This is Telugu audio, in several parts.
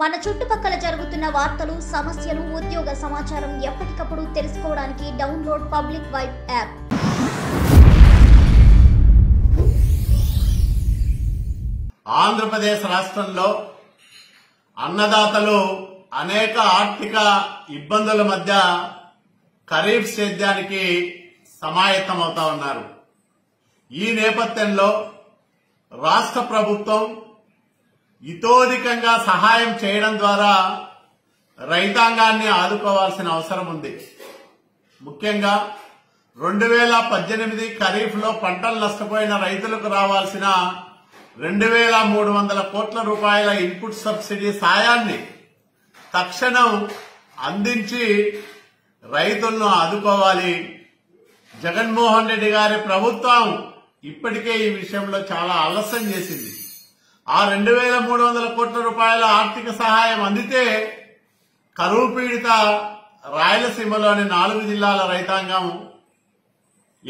మన చుట్టుపక్కల జరుగుతున్న వార్తలు, సమస్యలు, ఉద్యోగ సమాచారం ఎప్పటికప్పుడు తెలుసుకోవడానికి download public vibe app. Andhra Pradesh రాష్ట్రంలో అన్నదాతలు అనేక ఆర్థిక ఇబ్బందుల మధ్య ఖరీఫ్ సేద్యానికి సమాయత్తమవుతా ఉన్నారు. ఈ నేపథ్యంలో రాష్ట్ర ప్రభుత్వం ఇతోధికంగా సహాయం చేయడం ద్వారా రైతాంగాన్ని ఆదుకోవాల్సిన అవసరం ఉంది. ముఖ్యంగా 2018 ఖరీఫ్లో పంటలు నష్టపోయిన రైతులకు రావాల్సిన 2,300 కోట్ల రూపాయల ఇన్పుట్ సబ్సిడీ సాయాన్ని తక్షణం అందించి రైతులను ఆదుకోవాలి. జగన్మోహన్ రెడ్డి గారి ప్రభుత్వం ఇప్పటికే ఈ విషయంలో చాలా ఆలస్యం చేసింది. ఆ 2,300 కోట్ల రూపాయల ఆర్థిక సహాయం అందితే కరువు పీడిత రాయలసీమలోని 4 జిల్లాల రైతాంగం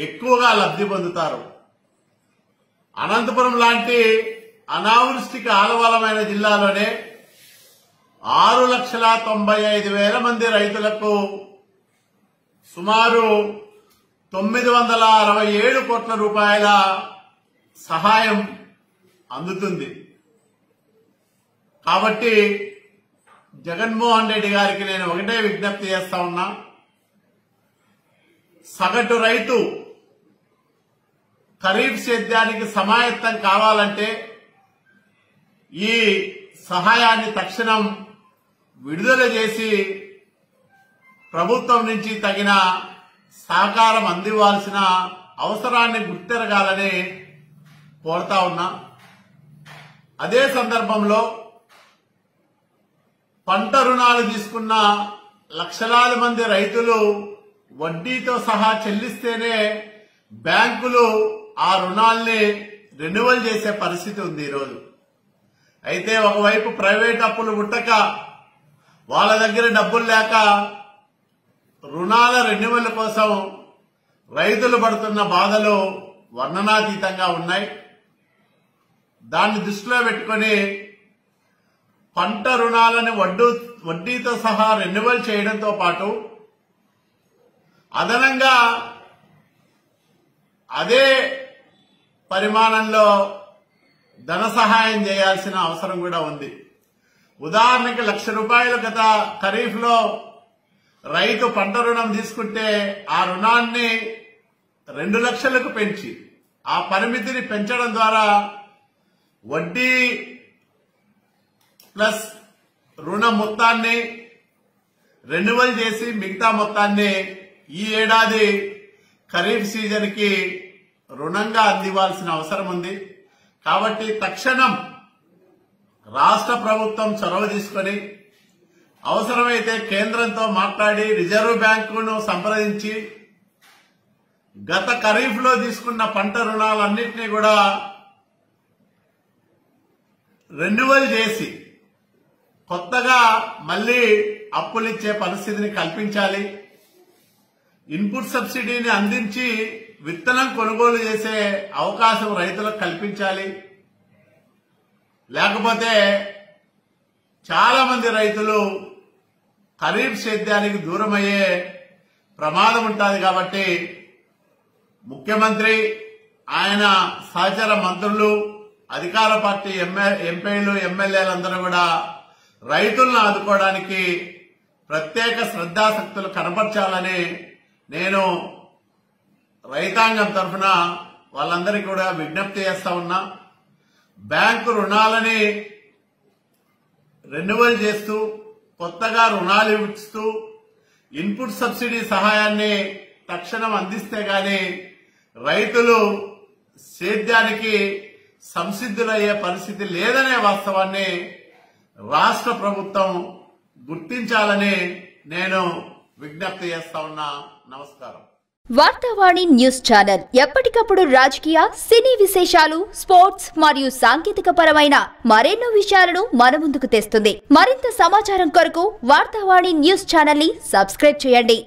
ఎక్కువగా లబ్ధి పొందుతారు. అనంతపురం లాంటి అనావృష్టికి ఆలవలమైన జిల్లాలోనే 6,95,000 మంది రైతులకు సుమారు 967 కోట్ల రూపాయల సహాయం అందుతుంది. కాబట్టి జగన్మోహన్ రెడ్డి గారికి నేను ఒకటే విజ్ఞప్తి చేస్తా ఉన్నా, సగటు రైతు ఖరీఫ్ సేద్యానికి సమాయత్తం కావాలంటే ఈ సహాయాన్ని తక్షణం విడుదల చేసి ప్రభుత్వం నుంచి తగిన సహకారం అందివ్వాల్సిన అవసరాన్ని గుర్తెరగాలని కోరుతా ఉన్నా. అదే సందర్భంలో పంట రుణాలు తీసుకున్న లక్షలాది మంది రైతులు వడ్డీతో సహా చెల్లిస్తేనే బ్యాంకులు ఆ రుణాల్ని రెన్యువల్ చేసే పరిస్థితి ఉంది ఈరోజు. అయితే ఒకవైపు ప్రైవేట్ అప్పులు పుట్టక, వాళ్ళ దగ్గర డబ్బులు లేక రుణాల రెన్యువల్ కోసం రైతులు పడుతున్న బాధలు వర్ణనాతీతంగా ఉన్నాయి. దాన్ని దృష్టిలో పెట్టుకుని పంట రుణాలను వడ్డీతో సహా రెన్యువల్ చేయడంతో పాటు అదనంగా అదే పరిమాణంలో ధన సహాయం చేయాల్సిన అవసరం కూడా ఉంది. ఉదాహరణకి 1,00,000 రూపాయలు గత ఖరీఫ్లో రైతు పంట రుణం తీసుకుంటే ఆ రుణాన్ని 2,00,000కు పెంచి ఆ పరిమితిని పెంచడం ద్వారా వడ్డీ ప్లస్ రుణ మొత్తాన్ని రెన్యువల్ చేసి మిగతా మొత్తాన్ని ఈ ఏడాది ఖరీఫ్ సీజన్కి రుణంగా అందివ్వాల్సిన అవసరం ఉంది. కాబట్టి తక్షణం రాష్ట్ర ప్రభుత్వం చొరవ తీసుకుని అవసరమైతే కేంద్రంతో మాట్లాడి రిజర్వ్ బ్యాంకును సంప్రదించి గత ఖరీఫ్లో తీసుకున్న పంట రుణాలన్నింటినీ కూడా రెన్యువల్ చేసి కొత్తగా మళ్లీ అప్పులిచ్చే పరిస్థితిని కల్పించాలి. ఇన్పుట్ సబ్సిడీని అందించి విత్తనం కొనుగోలు చేసే అవకాశం రైతులకు కల్పించాలి. లేకపోతే చాలా మంది రైతులు ఖరీఫ్ సేద్యానికి దూరమయ్యే ప్రమాదం ఉంటుంది. కాబట్టి ముఖ్యమంత్రి, ఆయన సహచర మంత్రులు, అధికార పార్టీ ఎంపీలు, ఎమ్మెల్యేలందరూ కూడా రైతులను ఆదుకోవడానికి ప్రత్యేక శ్రద్ధాశక్తులు కనపరచాలని నేను రైతాంగం తరఫున వాళ్ళందరికీ కూడా విజ్ఞప్తి చేస్తా ఉన్నా. బ్యాంకు రుణాలని రెన్యువల్ చేస్తూ కొత్తగా రుణాలు ఇస్తూ ఇన్పుట్ సబ్సిడీ సహాయాన్ని తక్షణం అందిస్తే గాని రైతులు సేద్యానికి సంసిద్ధులయ్యే పరిస్థితి లేదనే వాస్తవాన్ని రాష్ట్ర ప్రభుత్వం గుర్తించాలని నేను విజ్ఞప్తి చేస్తా ఉన్నా. నమస్కారం. వార్తావాణి న్యూస్ ఛానల్ ఎప్పటికప్పుడు రాజకీయ, సినీ విశేషాలు, స్పోర్ట్స్ మరియు సాంకేతిక పరమైన మరెన్నో విషయాలను మన ముందుకు తెస్తుంది. మరింత సమాచారం కొరకు వార్తావాణి న్యూస్ ఛానల్ ని సబ్స్క్రైబ్ చేయండి.